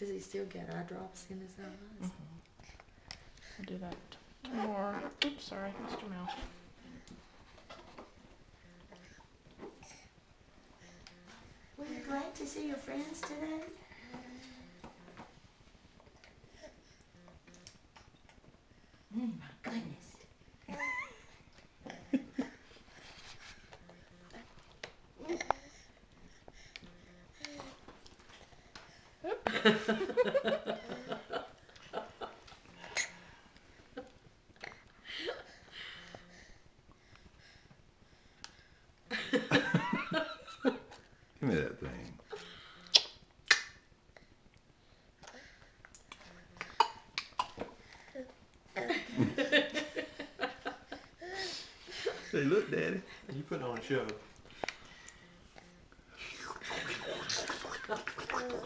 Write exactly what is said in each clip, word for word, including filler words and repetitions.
Does he still get eye drops in his eyes? Mm-hmm. I'll do that tomorrow. Oops, sorry, Mister Mouse. Were you glad to see your friends today? Mm, my goodness. Give me that thing. Say, look, Daddy. You put on a show.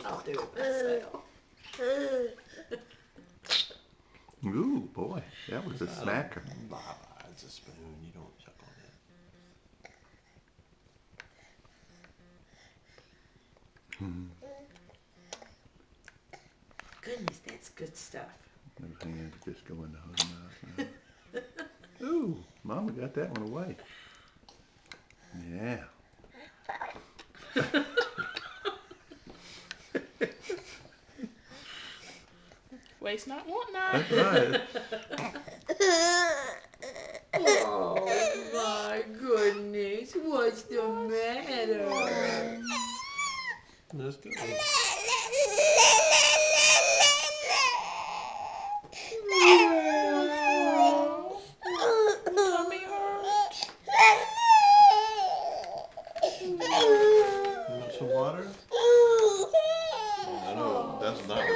I'll do it myself. Ooh, boy, that was a snacker. Bye bye, it's a spoon. You don't chuck on that. Mm. Goodness, that's good stuff. Those hands just go in the whole mouth now. Ooh, Mama got that one away. Yeah. Waste not, want not. That's right. Oh my goodness, what's the matter? Let's do it. Mommy hurts. Want some water? No, that's not.